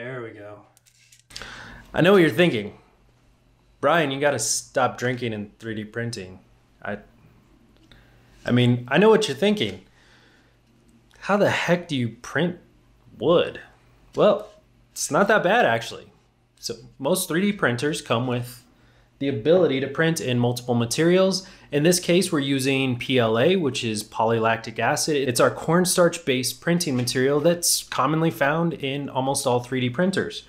There we go. I know what you're thinking. Brian, you gotta stop drinking and 3D printing. I mean, I know what you're thinking. How the heck do you print wood? Well, it's not that bad actually. So most 3D printers come with the ability to print in multiple materials. In this case, we're using PLA, which is polylactic acid. It's our cornstarch-based printing material that's commonly found in almost all 3D printers.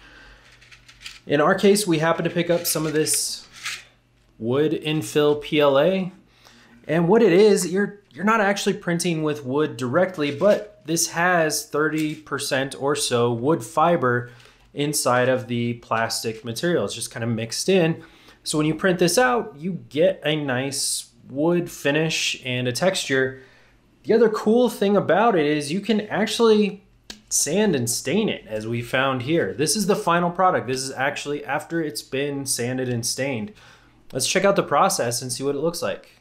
In our case, we happen to pick up some of this wood infill PLA. And what it is, you're not actually printing with wood directly, but this has 30% or so wood fiber inside of the plastic material. It's just kind of mixed in. So when you print this out, you get a nice wood finish and a texture. The other cool thing about it is you can actually sand and stain it, as we found here. This is the final product. This is actually after it's been sanded and stained. Let's check out the process and see what it looks like.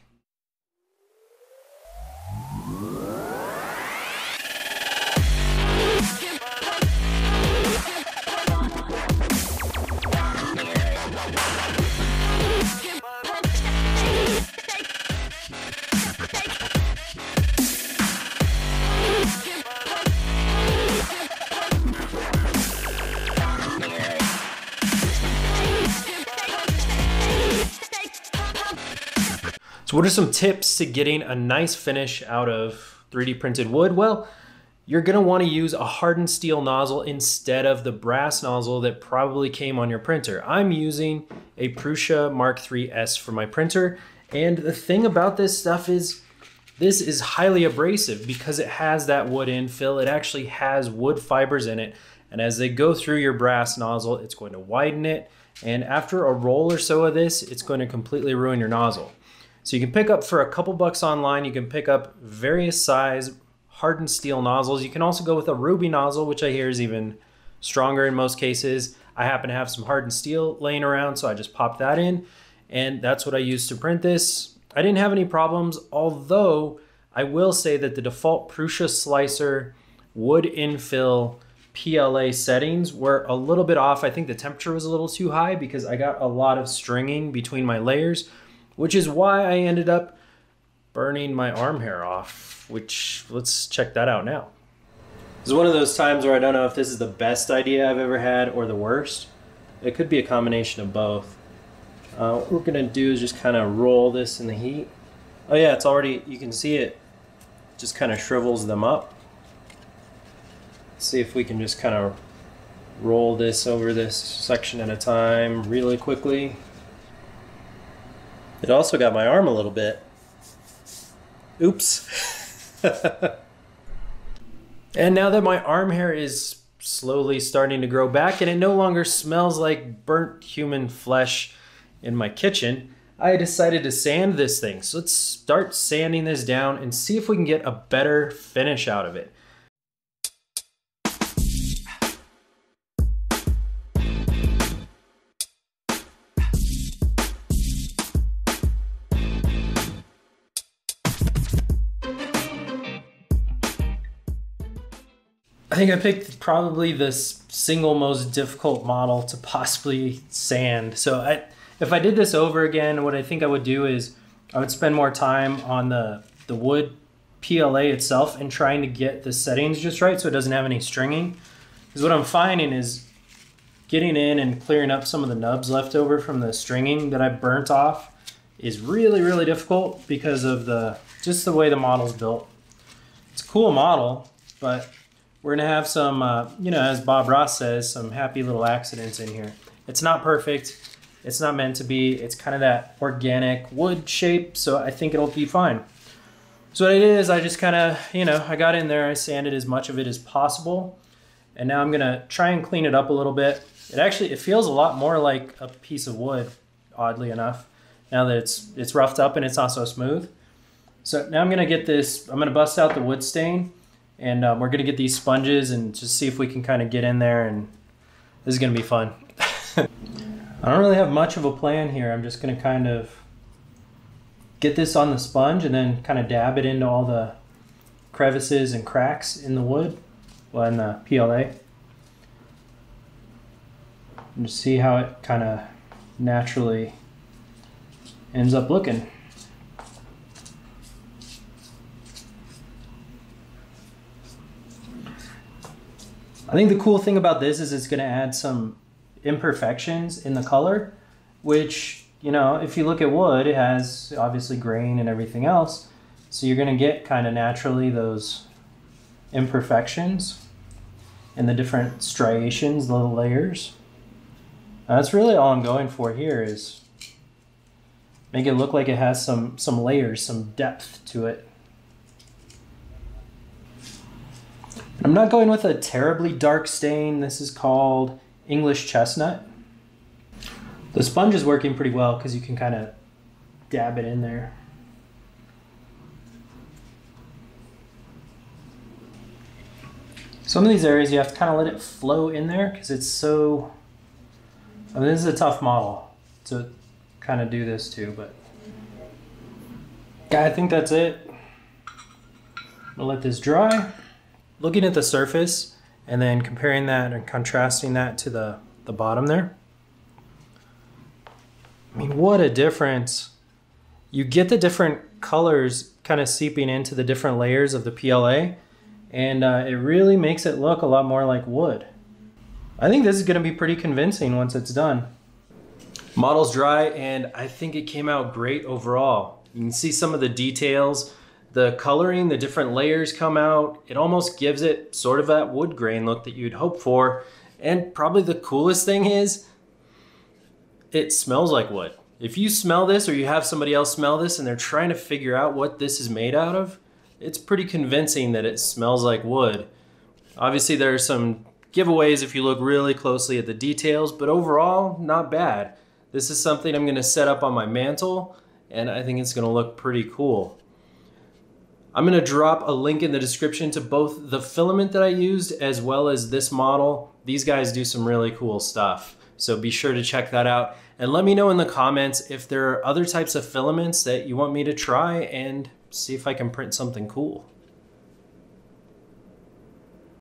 So what are some tips to getting a nice finish out of 3D printed wood? Well, you're gonna wanna use a hardened steel nozzle instead of the brass nozzle that probably came on your printer. I'm using a Prusa MK3S for my printer. And the thing about this stuff is, this is highly abrasive because it has that wood infill. It actually has wood fibers in it. And as they go through your brass nozzle, it's going to widen it. And after a roll or so of this, it's going to completely ruin your nozzle. So you can pick up for a couple bucks online, you can pick up various size hardened steel nozzles. You can also go with a ruby nozzle, which I hear is even stronger in most cases. I happen to have some hardened steel laying around, so I just popped that in, and that's what I used to print this. I didn't have any problems, although I will say that the default Prusa slicer wood infill PLA settings were a little bit off. I think the temperature was a little too high because I got a lot of stringing between my layers, which is why I ended up burning my arm hair off, which let's check that out now. This is one of those times where I don't know if this is the best idea I've ever had or the worst. It could be a combination of both. What we're gonna do is just kind of roll this in the heat. Oh yeah, it's already, you can see it just kind of shrivels them up. Let's see if we can just kind of roll this over this section at a time really quickly. It also got my arm a little bit. Oops. And now that my arm hair is slowly starting to grow back and it no longer smells like burnt human flesh in my kitchen, I decided to sand this thing. So let's start sanding this down and see if we can get a better finish out of it. I think I picked probably the single most difficult model to possibly sand. So if I did this over again, what I think I would do is I would spend more time on the wood PLA itself and trying to get the settings just right so it doesn't have any stringing. Because what I'm finding is getting in and clearing up some of the nubs left over from the stringing that I burnt off is really, really difficult because of just the way the model's built. It's a cool model, but we're gonna have some, you know, as Bob Ross says, some happy little accidents in here. It's not perfect, it's not meant to be, it's kind of that organic wood shape, so I think it'll be fine. So what I did is I just kind of, you know, I got in there, I sanded as much of it as possible, and now I'm gonna try and clean it up a little bit. It feels a lot more like a piece of wood, oddly enough, now that it's roughed up and it's not so smooth. So now I'm gonna get this, I'm gonna bust out the wood stain, and we're gonna get these sponges and just see if we can kind of get in there, and this is gonna be fun. I don't really have much of a plan here. I'm just gonna kind of get this on the sponge and then kind of dab it into all the crevices and cracks in the wood, well, in the PLA. and see how it kind of naturally ends up looking. I think the cool thing about this is it's going to add some imperfections in the color, which, you know, if you look at wood, it has obviously grain and everything else. So you're going to get kind of naturally those imperfections and the different striations, the little layers. Now, that's really all I'm going for here, is make it look like it has some layers, some depth to it. I'm not going with a terribly dark stain. This is called English Chestnut. The sponge is working pretty well because you can kind of dab it in there. Some of these areas you have to kind of let it flow in there because it's so, I mean, this is a tough model to kind of do this to, but yeah, I think that's it. I'm gonna let this dry. Looking at the surface and then comparing that and contrasting that to the bottom there. I mean, what a difference. You get the different colors kind of seeping into the different layers of the PLA, and it really makes it look a lot more like wood. I think this is going to be pretty convincing once it's done. Model's dry, and I think it came out great overall. You can see some of the details. The coloring, the different layers come out. It almost gives it sort of that wood grain look that you'd hope for. And probably the coolest thing is, it smells like wood. If you smell this, or you have somebody else smell this and they're trying to figure out what this is made out of, it's pretty convincing that it smells like wood. Obviously there are some giveaways if you look really closely at the details, but overall, not bad. This is something I'm gonna set up on my mantle, and I think it's gonna look pretty cool. I'm going to drop a link in the description to both the filament that I used as well as this model. These guys do some really cool stuff, so be sure to check that out. And let me know in the comments if there are other types of filaments that you want me to try and see if I can print something cool.